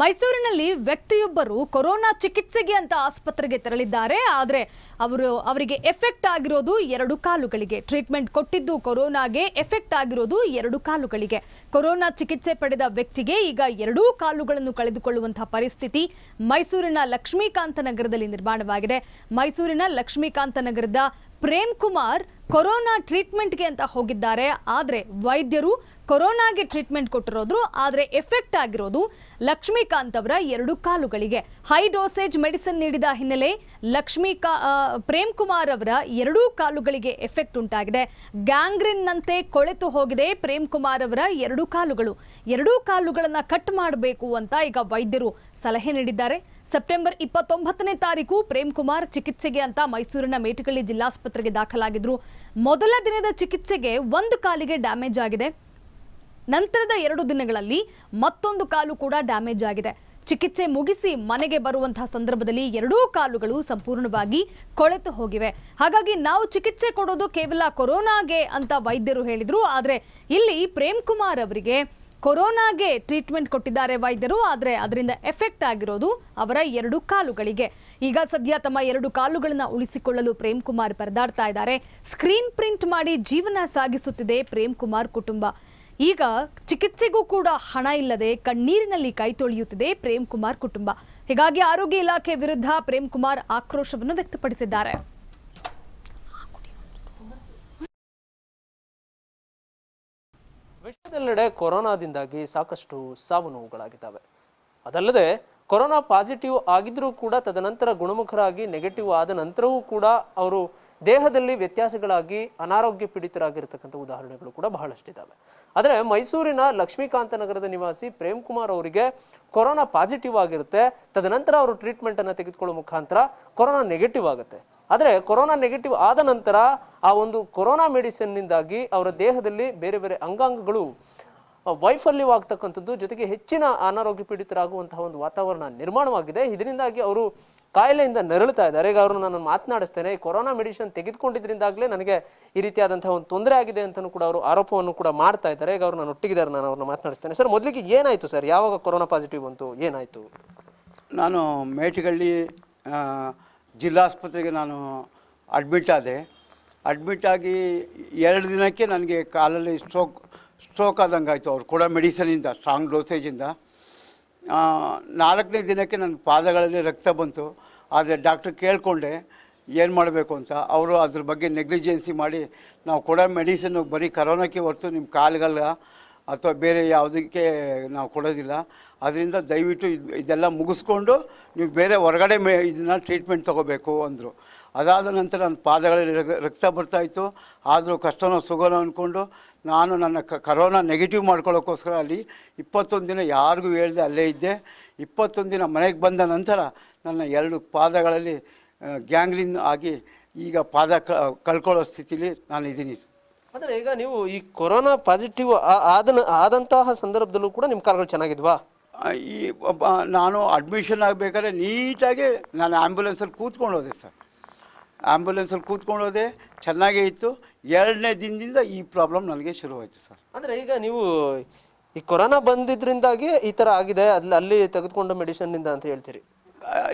ಮೈಸೂರಿನಲ್ಲಿ ವ್ಯಕ್ತಿಯೊಬ್ಬರು ಕೊರೋನಾ ಚಿಕಿತ್ಸೆಗೆ ಅಂತ ಆಸ್ಪತ್ರೆಗೆ ತೆರಳಿದ್ದಾರೆ. ಆದರೆ ಅವರಿಗೆ ಎಫೆಕ್ಟ್ ಆಗಿರೋದು ಎರಡು ಕಾಲುಗಳಿಗೆ. ಟ್ರೀಟ್ಮೆಂಟ್ ಕೊಟ್ಟಿದ್ದು ಕೊರೋನಾಗೆ, ಎಫೆಕ್ಟ್ ಆಗಿರೋದು ಎರಡು ಕಾಲುಗಳಿಗೆ. ಕೊರೋನಾ ಚಿಕಿತ್ಸೆ ಪಡೆದ ವ್ಯಕ್ತಿಗೆ ಈಗ ಎರಡೂ ಕಾಲುಗಳನ್ನು ಕಳೆದುಕೊಳ್ಳುವಂತಹ ಪರಿಸ್ಥಿತಿ ಮೈಸೂರಿನ ಲಕ್ಷ್ಮೀಕಾಂತ ನಗರದಲ್ಲಿ ನಿರ್ಮಾಣವಾಗಿದೆ. ಮೈಸೂರಿನ ಲಕ್ಷ್ಮೀಕಾಂತ ನಗರದ ಪ್ರೇಮ್ ಕುಮಾರ್ ಕೊರೋನಾ ಟ್ರೀಟ್ಮೆಂಟ್ಗೆ ಅಂತ ಹೋಗಿದ್ದಾರೆ. ಆದರೆ ವೈದ್ಯರು ಕೊರೋನಾಗೆ ಟ್ರೀಟ್ಮೆಂಟ್ ಕೊಟ್ಟಿರೋದು, ಆದರೆ ಎಫೆಕ್ಟ್ ಆಗಿರೋದು ಲಕ್ಷ್ಮೀಕಾಂತ್ ಅವರ ಎರಡು ಕಾಲುಗಳಿಗೆ. ಹೈ ಡೋಸೇಜ್ ಮೆಡಿಸಿನ್ ನೀಡಿದ ಹಿನ್ನೆಲೆ ಪ್ರೇಮ್ ಕುಮಾರ್ ಅವರ ಎರಡೂ ಕಾಲುಗಳಿಗೆ ಎಫೆಕ್ಟ್ ಉಂಟಾಗಿದೆ. ಗ್ಯಾಂಗ್ರಿನ್ನಂತೆ ಕೊಳೆತು ಹೋಗಿದೆ ಪ್ರೇಮ್ ಕುಮಾರ್ ಅವರ ಎರಡೂ ಕಾಲುಗಳು. ಎರಡೂ ಕಾಲುಗಳನ್ನು ಕಟ್ ಮಾಡಬೇಕು ಅಂತ ಈಗ ವೈದ್ಯರು ಸಲಹೆ ನೀಡಿದ್ದಾರೆ. ಸೆಪ್ಟೆಂಬರ್ 29ನೇ ತಾರೀಕು ಪ್ರೇಮ್ ಕುಮಾರ್ ಚಿಕಿತ್ಸೆಗೆ ಅಂತ ಮೈಸೂರಿನ ಮೇಟಕಳ್ಳಿ ಜಿಲ್ಲಾಸ್ಪತ್ರೆಗೆ ದಾಖಲಾಗಿದ್ರು. ಮೊದಲ ದಿನದ ಚಿಕಿತ್ಸೆಗೆ ಒಂದು ಕಾಲಿಗೆ ಡ್ಯಾಮೇಜ್ ಆಗಿದೆ. ನಂತರದ ಎರಡು ದಿನಗಳಲ್ಲಿ ಮತ್ತೊಂದು ಕಾಲು ಕೂಡ ಡ್ಯಾಮೇಜ್ ಆಗಿದೆ. ಚಿಕಿತ್ಸೆ ಮುಗಿಸಿ ಮನೆಗೆ ಬರುವಂತಹ ಸಂದರ್ಭದಲ್ಲಿ ಎರಡೂ ಕಾಲುಗಳು ಸಂಪೂರ್ಣವಾಗಿ ಕೊಳೆತು ಹೋಗಿವೆ. ಹಾಗಾಗಿ ನಾವು ಚಿಕಿತ್ಸೆ ಕೊಡೋದು ಕೇವಲ ಕೊರೋನಾಗೆ ಅಂತ ವೈದ್ಯರು ಹೇಳಿದ್ರು. ಆದರೆ ಇಲ್ಲಿ ಪ್ರೇಮ್ ಕುಮಾರ್ ಅವರಿಗೆ ಕೊರೋನಾಗೆ ಟ್ರೀಟ್ಮೆಂಟ್ ಕೊಟ್ಟಿದ್ದಾರೆ ವೈದ್ಯರು. ಆದರೆ ಅದರಿಂದ ಎಫೆಕ್ಟ್ ಆಗಿರೋದು ಅವರ ಎರಡು ಕಾಲುಗಳಿಗೆ. ಈಗ ಸದ್ಯ ತಮ್ಮ ಎರಡು ಕಾಲುಗಳನ್ನು ಉಳಿಸಿಕೊಳ್ಳಲು ಪ್ರೇಮ್ ಕುಮಾರ್ ಪರದಾಡ್ತಾ ಇದ್ದಾರೆ. ಸ್ಕ್ರೀನ್ ಪ್ರಿಂಟ್ ಮಾಡಿ ಜೀವನ ಸಾಗಿಸುತ್ತಿದೆ ಪ್ರೇಮ್ ಕುಮಾರ್ ಕುಟುಂಬ. ಈಗ ಚಿಕಿತ್ಸೆಗೂ ಕೂಡ ಹಣ ಇಲ್ಲದೆ ಕಣ್ಣೀರಿನಲ್ಲಿ ಕೈ ತೊಳೆಯುತ್ತಿದೆ ಪ್ರೇಮ್ ಕುಮಾರ್ ಕುಟುಂಬ. ಹೀಗಾಗಿ ಆರೋಗ್ಯ ಇಲಾಖೆ ವಿರುದ್ಧ ಪ್ರೇಮ್ ಕುಮಾರ್ ಆಕ್ರೋಶವನ್ನು ವ್ಯಕ್ತಪಡಿಸಿದ್ದಾರೆ. ವಿಶ್ವದೆಲ್ಲೆಡೆ ಕೊರೋನಾದಿಂದಾಗಿ ಸಾಕಷ್ಟು ಸಾವು ನೋವುಗಳಾಗಿದ್ದಾವೆ. ಅದಲ್ಲದೆ ಕೊರೋನಾ ಪಾಸಿಟಿವ್ ಆಗಿದ್ರೂ ಕೂಡ ತದನಂತರ ಗುಣಮುಖರಾಗಿ ನೆಗೆಟಿವ್ ಆದ ನಂತರವೂ ಕೂಡ ಅವರು ದೇಹದಲ್ಲಿ ವ್ಯತ್ಯಾಸಗಳಾಗಿ ಅನಾರೋಗ್ಯ ಪೀಡಿತರಾಗಿರ್ತಕ್ಕಂಥ ಉದಾಹರಣೆಗಳು ಕೂಡ ಬಹಳಷ್ಟಿದ್ದಾವೆ. ಆದರೆ ಮೈಸೂರಿನ ಲಕ್ಷ್ಮೀಕಾಂತ ನಗರದ ನಿವಾಸಿ ಪ್ರೇಮ್ ಕುಮಾರ್ ಅವರಿಗೆ ಕೊರೋನಾ ಪಾಸಿಟಿವ್ ಆಗಿರುತ್ತೆ, ತದನಂತರ ಅವರು ಟ್ರೀಟ್ಮೆಂಟನ್ನು ತೆಗೆದುಕೊಳ್ಳೋ ಮುಖಾಂತರ ಕೊರೋನಾ ನೆಗೆಟಿವ್ ಆಗುತ್ತೆ. ಆದರೆ ಕೊರೋನಾ ನೆಗೆಟಿವ್ ಆದ ನಂತರ ಆ ಒಂದು ಕೊರೋನಾ ಮೆಡಿಸಿನ್ನಿಂದಾಗಿ ಅವರ ದೇಹದಲ್ಲಿ ಬೇರೆ ಬೇರೆ ಅಂಗಾಂಗಗಳು ವೈಫಲ್ಯವಾಗ್ತಕ್ಕಂಥದ್ದು, ಜೊತೆಗೆ ಹೆಚ್ಚಿನ ಅನಾರೋಗ್ಯ ಪೀಡಿತರಾಗುವಂತಹ ಒಂದು ವಾತಾವರಣ ನಿರ್ಮಾಣವಾಗಿದೆ. ಇದರಿಂದಾಗಿ ಅವರು ಕಾಯಿಲೆಯಿಂದ ನರಳುತ್ತಾ ಇದ್ದಾರೆ. ಈಗ ಅವರು ನಾನು ಮಾತನಾಡಿಸ್ತೇನೆ, ಕೊರೋನಾ ಮೆಡಿಸಿನ್ ತೆಗೆದುಕೊಂಡಿದ್ರಿಂದಾಗಲೇ ನನಗೆ ಈ ರೀತಿಯಾದಂತಹ ಒಂದು ತೊಂದರೆ ಆಗಿದೆ ಅಂತಲೂ ಕೂಡ ಅವರು ಆರೋಪವನ್ನು ಕೂಡ ಮಾಡ್ತಾ ಇದ್ದಾರೆ. ಈಗ ಅವರು ನಾನು ಒಟ್ಟಿಗಿದ್ದಾರೆ, ನಾನು ಅವ್ರನ್ನ ಮಾತನಾಡಿಸ್ತೇನೆ. ಸರ್, ಮೊದಲಿಗೆ ಏನಾಯಿತು ಸರ್? ಯಾವಾಗ ಕೊರೋನಾ ಪಾಸಿಟಿವ್ ಬಂತು, ಏನಾಯಿತು? ನಾನು ಮೇಟಗಳ್ಳಿ ಜಿಲ್ಲಾಸ್ಪತ್ರೆಗೆ ನಾನು ಅಡ್ಮಿಟ್ ಆದೆ. ಅಡ್ಮಿಟ್ ಆಗಿ 2 ದಿನಕ್ಕೆ ನನಗೆ ಕಾಲಲ್ಲಿ ಸ್ಟ್ರೋಕ್ ಆದಂಗಾಯಿತು. ಅವ್ರು ಕೂಡ ಮೆಡಿಸನಿಂದ, ಸ್ಟ್ರಾಂಗ್ ಡೋಸೇಜಿಂದ. 4ನೇ ದಿನಕ್ಕೆ ನನ್ನ ಪಾದಗಳಲ್ಲಿ ರಕ್ತ ಬಂತು. ಆದರೆ ಡಾಕ್ಟ್ರ್ ಕೇಳಿಕೊಂಡೆ ಏನು ಮಾಡಬೇಕು ಅಂತ. ಅವರು ಅದ್ರ ಬಗ್ಗೆ ನೆಗ್ಲಿಜೆನ್ಸಿ ಮಾಡಿ, ನಾವು ಕೊಡೋ ಮೆಡಿಸನ್ನು ಬರೀ ಕರೋನಾಕ್ಕೆ ಹೊರತು ನಿಮ್ಮ ಕಾಲುಗಳ ಅಥವಾ ಬೇರೆ ಯಾವುದಕ್ಕೆ ನಾವು ಕೊಡೋದಿಲ್ಲ. ಅದರಿಂದ ದಯವಿಟ್ಟು ಇದೆಲ್ಲ ಮುಗಿಸ್ಕೊಂಡು ನೀವು ಬೇರೆ ಹೊರಗಡೆ ಇದನ್ನ ಟ್ರೀಟ್ಮೆಂಟ್ ತೊಗೋಬೇಕು ಅಂದರು. ಅದಾದ ನಂತರ ನನ್ನ ಪಾದಗಳಲ್ಲಿ ರಕ್ತ ಬರ್ತಾಯಿತ್ತು. ಆದರೂ ಕಷ್ಟನೋ ಸುಗೋನೋ ಅಂದ್ಕೊಂಡು ನಾನು ನನ್ನ ಕರೋನಾ ನೆಗೆಟಿವ್ ಮಾಡ್ಕೊಳ್ಳೋಕ್ಕೋಸ್ಕರ ಅಲ್ಲಿ 21 ದಿನ ಯಾರಿಗೂ ಹೇಳ್ದೆ ಅಲ್ಲೇ ಇದ್ದೆ. 21 ದಿನ ಮನೆಗೆ ಬಂದ ನಂತರ ನನ್ನ 2 ಪಾದಗಳಲ್ಲಿ ಗ್ಯಾಂಗ್ರಿನ್ ಆಗಿ ಈಗ ಪಾದ ಕಳ್ಕೊಳ್ಳೋ ಸ್ಥಿತಿಲಿ ನಾನು ಇದ್ದೀನಿ. ಆದರೆ ಈಗ ನೀವು ಈ ಕೊರೋನಾ ಪಾಸಿಟಿವ್ ಆದಂತಹ ಸಂದರ್ಭದಲ್ಲೂ ಕೂಡ ನಿಮ್ಮ ಕಾಲಗಳು ಚೆನ್ನಾಗಿದ್ವಾ? ಈ ನಾನು ಅಡ್ಮಿಷನ್ ಆಗಬೇಕಾದ್ರೆ ನೀಟಾಗಿ ನಾನು ಆ್ಯಂಬುಲೆನ್ಸಲ್ಲಿ ಕೂತ್ಕೊಂಡು ಹೋದೆ ಸರ್. ಆ್ಯಂಬುಲೆನ್ಸಲ್ಲಿ ಕೂತ್ಕೊಂಡು ಹೋದೆ, ಚೆನ್ನಾಗೇ ಇತ್ತು. 2ನೇ ದಿನದಿಂದ ಈ ಪ್ರಾಬ್ಲಮ್ ನನಗೆ ಶುರುವಾಯಿತು ಸರ್. ಅಂದರೆ ಈಗ ನೀವು ಈ ಕೊರೋನಾ ಬಂದಿದ್ದರಿಂದಾಗಿ ಈ ಥರ ಆಗಿದೆ, ಅಲ್ಲಿ ತೆಗೆದುಕೊಂಡ ಮೆಡಿಸಿನ್ನಿಂದ ಅಂತ ಹೇಳ್ತೀರಿ.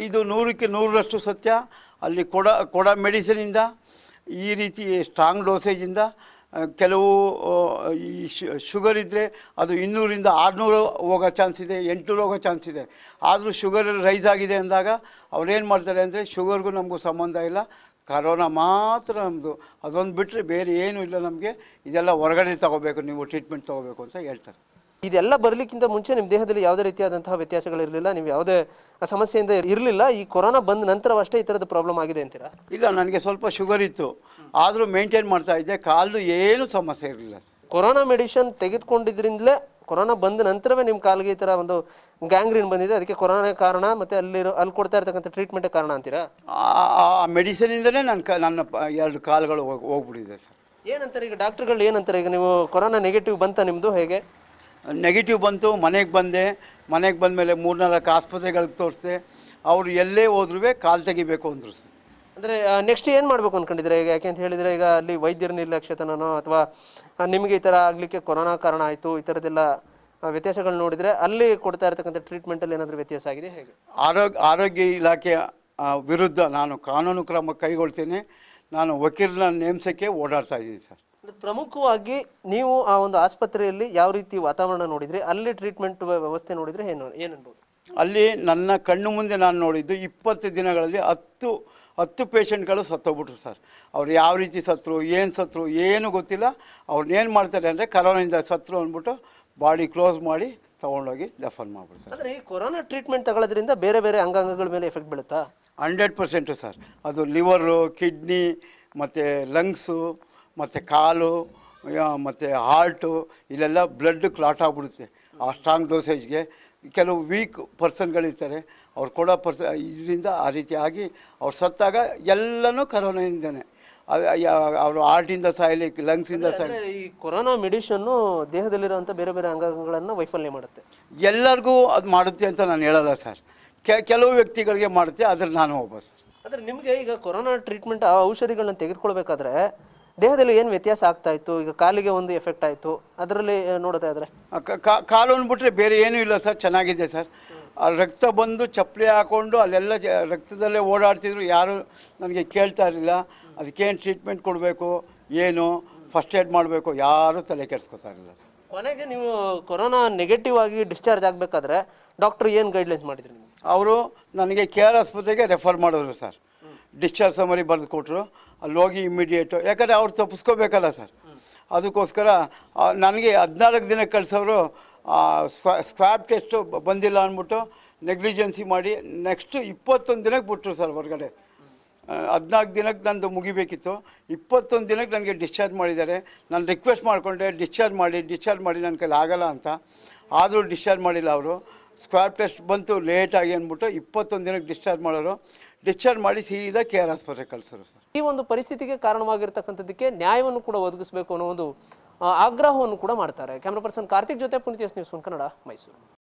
ಇದು 100% ಸತ್ಯ. ಅಲ್ಲಿ ಕೊಡ ಮೆಡಿಸಿನಿಂದ, ಈ ರೀತಿ ಸ್ಟ್ರಾಂಗ್ ಡೋಸೇಜಿಂದ, ಕೆಲವು ಈ ಶುಗರ್ ಇದ್ದರೆ ಅದು 200 ರಿಂದ 600 ಹೋಗೋ ಚಾನ್ಸ್ ಇದೆ, 800 ಹೋಗೋ ಚಾನ್ಸ್ ಇದೆ. ಆದರೂ ಶುಗರಲ್ಲಿ ರೈಸ್ ಆಗಿದೆ ಅಂದಾಗ ಅವ್ರೇನು ಮಾಡ್ತಾರೆ ಅಂದರೆ, ಶುಗರ್ಗೂ ನಮಗೂ ಸಂಬಂಧ ಇಲ್ಲ, ಕರೋನಾ ಮಾತ್ರ ನಮ್ಮದು, ಅದೊಂದು ಬಿಟ್ಟರೆ ಬೇರೆ ಏನೂ ಇಲ್ಲ ನಮಗೆ, ಇದೆಲ್ಲ ಹೊರಗಡೆ ತೊಗೋಬೇಕು ನೀವು, ಟ್ರೀಟ್ಮೆಂಟ್ ತೊಗೋಬೇಕು ಅಂತ ಹೇಳ್ತಾರೆ. ಇದೆಲ್ಲ ಬರಲಿಕ್ಕಿಂತ ಮುಂಚೆ ನಿಮ್ಮ ದೇಹದಲ್ಲಿ ಯಾವುದೇ ರೀತಿಯಾದಂತಹ ವ್ಯತ್ಯಾಸಗಳಿರಲಿಲ್ಲ, ನೀವು ಯಾವುದೇ ಸಮಸ್ಯೆಯಿಂದ ಇರಲಿಲ್ಲ, ಈ ಕೊರೋನಾ ಬಂದ ನಂತರವಷ್ಟೇ ಈ ಥರದ ಪ್ರಾಬ್ಲಮ್ ಆಗಿದೆ ಅಂತೀರಾ? ಇಲ್ಲ, ನನಗೆ ಸ್ವಲ್ಪ ಶುಗರ್ ಇತ್ತು, ಆದರೂ ಮೇಂಟೈನ್ ಮಾಡ್ತಾ ಇದ್ದೆ, ಕಾಲ್ದು ಏನೂ ಸಮಸ್ಯೆ ಇರಲಿಲ್ಲ. ಕೊರೋನಾ ಮೆಡಿಷನ್ ತೆಗೆದುಕೊಂಡಿದ್ರಿಂದಲೇ, ಕೊರೋನಾ ಬಂದ ನಂತರವೇ ನಿಮ್ಮ ಕಾಲಿಗೆ ಈ ಥರ ಒಂದು ಗ್ಯಾಂಗ್ರೀನ್ ಬಂದಿದೆ, ಅದಕ್ಕೆ ಕೊರೋನಾ ಕಾರಣ, ಮತ್ತು ಅಲ್ಲಿ ಕೊಡ್ತಾ ಇರ್ತಕ್ಕಂಥ ಟ್ರೀಟ್ಮೆಂಟೇ ಕಾರಣ ಅಂತೀರಾ? ಆ ಮೆಡಿಸಿನಿಂದಲೇ ನನ್ನ 2 ಕಾಲುಗಳು ಹೋಗ್ಬಿಟ್ಟಿದೆ ಸರ್. ಏನಂತಾರೆ ಈಗ ಡಾಕ್ಟ್ರುಗಳು, ಏನಂತಾರೆ ಈಗ ನೀವು ಕೊರೋನಾ ನೆಗೆಟಿವ್ ಬಂತ ನಿಮ್ಮದು? ಹೇಗೆ ನೆಗೆಟಿವ್ ಬಂತು, ಮನೆಗೆ ಬಂದೆ. ಮನೆಗೆ ಬಂದ ಮೇಲೆ 3-4 ಆಸ್ಪತ್ರೆಗಳಿಗೆ ತೋರಿಸಿದೆ. ಅವರು ಎಲ್ಲೇ ಹೋದ್ರೂ ಕಾಲು ತೆಗಿಬೇಕು ಅಂದರು ಸರ್. ಅಂದರೆ ನೆಕ್ಸ್ಟ್ ಏನು ಮಾಡಬೇಕು ಅಂದ್ಕೊಂಡಿದ್ರೆ ಈಗ? ಯಾಕೆ ಅಂತ ಹೇಳಿದರೆ, ಈಗ ಅಲ್ಲಿ ವೈದ್ಯರ ನಿರ್ಲಕ್ಷ್ಯತನೋ ಅಥವಾ ನಿಮಗೆ ಈ ಥರ ಆಗಲಿಕ್ಕೆ ಕೊರೋನಾ ಕಾರಣ ಆಯಿತು, ಈ ಥರದ್ದೆಲ್ಲ ವ್ಯತ್ಯಾಸಗಳನ್ನು ನೋಡಿದರೆ ಅಲ್ಲಿ ಕೊಡ್ತಾ ಇರತಕ್ಕಂತ ಟ್ರೀಟ್ಮೆಂಟ್ ಅಲ್ಲಿ ಏನಾದರೂ ವ್ಯತ್ಯಾಸ ಆಗಿದೆ ಹೇಗೆ? ಆರೋಗ್ಯ ಇಲಾಖೆಯ ವಿರುದ್ಧ ನಾನು ಕಾನೂನು ಕ್ರಮ ಕೈಗೊಳ್ತೇನೆ. ನಾನು ವಕೀಲನ ನೇಮಸಕ್ಕೆ ಓಡಾಡ್ತಾ ಇದ್ದೀನಿ ಸರ್. ಪ್ರಮುಖವಾಗಿ ನೀವು ಆ ಒಂದು ಆಸ್ಪತ್ರೆಯಲ್ಲಿ ಯಾವ ರೀತಿ ವಾತಾವರಣ ನೋಡಿದ್ರೆ, ಅಲ್ಲಿ ಟ್ರೀಟ್ಮೆಂಟ್ ವ್ಯವಸ್ಥೆ ನೋಡಿದ್ರೆ ಏನು ಅನ್ಬೋದು? ಅಲ್ಲಿ ನನ್ನ ಕಣ್ಣು ಮುಂದೆ ನಾನು ನೋಡಿದ್ದು 20 ದಿನಗಳಲ್ಲಿ 10 ಪೇಷಂಟ್ಗಳು ಸತ್ತೋಗ್ಬಿಟ್ರು ಸರ್. ಅವ್ರು ಯಾವ ರೀತಿ ಸತ್ತರು, ಏನು ಸತ್ತರು, ಏನು ಗೊತ್ತಿಲ್ಲ. ಅವ್ರನ್ನೇನು ಮಾಡ್ತಾರೆ ಅಂದರೆ ಕರೋನಾದಿಂದ ಸತ್ತರು ಅಂದ್ಬಿಟ್ಟು ಬಾಡಿ ಕ್ಲೋಸ್ ಮಾಡಿ ತೊಗೊಂಡೋಗಿ ದಫನ್ ಮಾಡಿಬಿಡ್ತಾರೆ. ಅಂದರೆ ಈ ಕೊರೋನಾ ಟ್ರೀಟ್ಮೆಂಟ್ ತಗೊಳ್ಳೋದ್ರಿಂದ ಬೇರೆ ಬೇರೆ ಅಂಗಾಂಗಗಳ ಮೇಲೆ ಎಫೆಕ್ಟ್ ಬೀಳುತ್ತಾ? 100% ಸರ್. ಅದು ಲಿವರು, ಕಿಡ್ನಿ, ಮತ್ತು ಲಂಗ್ಸು, ಮತ್ತು ಕಾಲು, ಮತ್ತು ಹಾರ್ಟು, ಇಲ್ಲೆಲ್ಲ ಬ್ಲಡ್ ಕ್ಲಾಟ್ ಆಗಿಬಿಡುತ್ತೆ ಆ ಸ್ಟ್ರಾಂಗ್ ಡೋಸೇಜ್ಗೆ. ಕೆಲವು ವೀಕ್ ಪರ್ಸನ್ಗಳಿರ್ತಾರೆ, ಅವ್ರು ಕೊಡೋ ಇದರಿಂದ ಆ ರೀತಿಯಾಗಿ ಅವ್ರು ಸತ್ತಾಗ ಎಲ್ಲನೂ ಕರೋನಾದಿಂದನೇ. ಅವರು ಹಾರ್ಟಿಂದ ಸಾಯಲಿ, ಲಂಗ್ಸಿಂದ ಸಾಯಲಿ. ಈ ಕೊರೋನಾ ಮೆಡಿಷನ್ನು ದೇಹದಲ್ಲಿರುವಂಥ ಬೇರೆ ಬೇರೆ ಅಂಗಾಂಗಗಳನ್ನು ವೈಫಲ್ಯ ಮಾಡುತ್ತೆ. ಎಲ್ಲರಿಗೂ ಅದು ಮಾಡುತ್ತೆ ಅಂತ ನಾನು ಹೇಳಲ್ಲ ಸರ್. ಕೆಲವು ವ್ಯಕ್ತಿಗಳಿಗೆ ಮಾಡುತ್ತೆ, ಆದರೆ ನಾನು ಒಬ್ಬ ಸರ್. ಆದರೆ ನಿಮಗೆ ಈಗ ಕೊರೋನಾ ಟ್ರೀಟ್ಮೆಂಟ್ ಆ ಔಷಧಿಗಳನ್ನ ತೆಗೆದುಕೊಳ್ಬೇಕಾದ್ರೆ ದೇಹದಲ್ಲಿ ಏನು ವ್ಯತ್ಯಾಸ ಆಗ್ತಾ ಇತ್ತು? ಈಗ ಕಾಲಿಗೆ ಒಂದು ಎಫೆಕ್ಟ್ ಆಯಿತು, ಅದರಲ್ಲಿ ನೋಡೋದಾದರೆ ಕಾಲು ಅಂದ್ಬಿಟ್ರೆ ಬೇರೆ ಏನೂ ಇಲ್ಲ ಸರ್, ಚೆನ್ನಾಗಿದೆ ಸರ್. ಆ ರಕ್ತ ಬಂದು ಚಪ್ಪಲಿ ಹಾಕ್ಕೊಂಡು ಅಲ್ಲೆಲ್ಲ ರಕ್ತದಲ್ಲೇ ಓಡಾಡ್ತಿದ್ರು. ಯಾರೂ ನನಗೆ ಕೇಳ್ತಾ ಇರಲಿಲ್ಲ ಅದಕ್ಕೇನು ಟ್ರೀಟ್ಮೆಂಟ್ ಕೊಡಬೇಕು, ಏನು ಫಸ್ಟ್ ಏಡ್ ಮಾಡಬೇಕು, ಯಾರೂ ತಲೆ ಕೆಡಿಸ್ಕೊತಾ ಇರಲಿಲ್ಲ. ಕೊನೆಗೆ ನೀವು ಕೊರೋನಾ ನೆಗೆಟಿವ್ ಆಗಿ ಡಿಸ್ಚಾರ್ಜ್ ಆಗಬೇಕಾದ್ರೆ ಡಾಕ್ಟ್ರು ಏನು ಗೈಡ್ಲೈನ್ಸ್ ಮಾಡಿದ್ರು ನಿಮಗೆ? ಅವರು ನನಗೆ KR ಆಸ್ಪತ್ರೆಗೆ ರೆಫರ್ ಮಾಡಿದ್ರು ಸರ್. ಡಿಸ್ಚಾರ್ಜ್ ಸಮರಿ ಬರೆದು ಕೊಟ್ಟರು. ಅಲ್ಲಿ ಹೋಗಿ ಇಮ್ಮಿಡಿಯೇಟು, ಯಾಕಂದರೆ ಅವ್ರು ತಪ್ಪಿಸ್ಕೋಬೇಕಲ್ಲ ಸರ್. ಅದಕ್ಕೋಸ್ಕರ ನನಗೆ 14 ದಿನಕ್ಕೆ ಕಳಿಸೋರು ಸ್ಕ್ವಾಬ್ ಟೆಸ್ಟು ಬಂದಿಲ್ಲ ಅಂದ್ಬಿಟ್ಟು ನೆಗ್ಲಿಜೆನ್ಸಿ ಮಾಡಿ ನೆಕ್ಸ್ಟು 21 ದಿನಕ್ಕೆ ಬಿಟ್ಟರು ಸರ್ ಹೊರಗಡೆ. 14 ದಿನಕ್ಕೆ ನಂದು ಮುಗಿಬೇಕಿತ್ತು, 21 ದಿನಕ್ಕೆ ನನಗೆ ಡಿಸ್ಚಾರ್ಜ್ ಮಾಡಿದ್ದಾರೆ. ನಾನು ರಿಕ್ವೆಸ್ಟ್ ಮಾಡಿಕೊಂಡೆ ಡಿಸ್ಚಾರ್ಜ್ ಮಾಡಿ ನನ್ನ ಕೈಲಿ ಆಗಲ್ಲ ಅಂತ. ಆದರೂ ಡಿಸ್ಚಾರ್ಜ್ ಮಾಡಿಲ್ಲ ಅವರು. ಸ್ಕ್ವಾಬ್ ಟೆಸ್ಟ್ ಬಂತು ಲೇಟಾಗಿ ಅಂದ್ಬಿಟ್ಟು 21 ದಿನಕ್ಕೆ ಡಿಸ್ಚಾರ್ಜ್ ಮಾಡೋರು. ಡಿಸ್ಚಾರ್ಜ್ ಮಾಡಿ ಸೀದಾ KR ಆಸ್ಪತ್ರೆಗೆ ಕಳಿಸೋರು ಸರ್. ಈ ಒಂದು ಪರಿಸ್ಥಿತಿಗೆ ಕಾರಣವಾಗಿರ್ತಕ್ಕಂಥದ್ದಕ್ಕೆ ನ್ಯಾಯವನ್ನು ಕೂಡ ಒದಗಿಸಬೇಕು ಅನ್ನೋ ಒಂದು ಆಗ್ರಹವನ್ನು ಕೂಡ ಮಾಡ್ತಾರೆ. ಕ್ಯಾಮ್ರಾ ಪರ್ಸನ್ ಕಾರ್ತಿಕ್ ಜೊತೆ ಪುನೀತ್, ಎಸ್ ನ್ಯೂಸ್ 1 ಕನ್ನಡ, ಮೈಸೂರು.